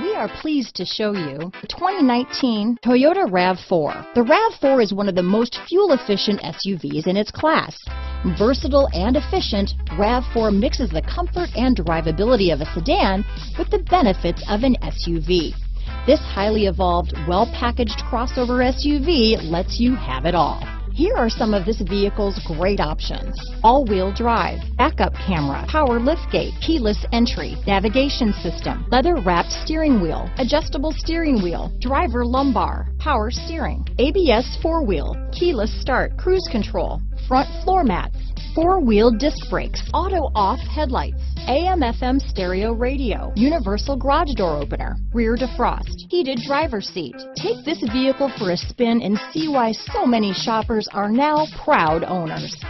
We are pleased to show you the 2019 Toyota RAV4. The RAV4 is one of the most fuel-efficient SUVs in its class. Versatile and efficient, RAV4 mixes the comfort and drivability of a sedan with the benefits of an SUV. This highly evolved, well-packaged crossover SUV lets you have it all. Here are some of this vehicle's great options: all-wheel drive, backup camera, power liftgate, keyless entry, navigation system, leather-wrapped steering wheel, adjustable steering wheel, driver lumbar, power steering, ABS four-wheel, keyless start, cruise control, front floor mats, four-wheel disc brakes, auto-off headlights, AM/FM stereo radio, universal garage door opener, rear defrost, heated driver's seat. Take this vehicle for a spin and see why so many shoppers are now proud owners.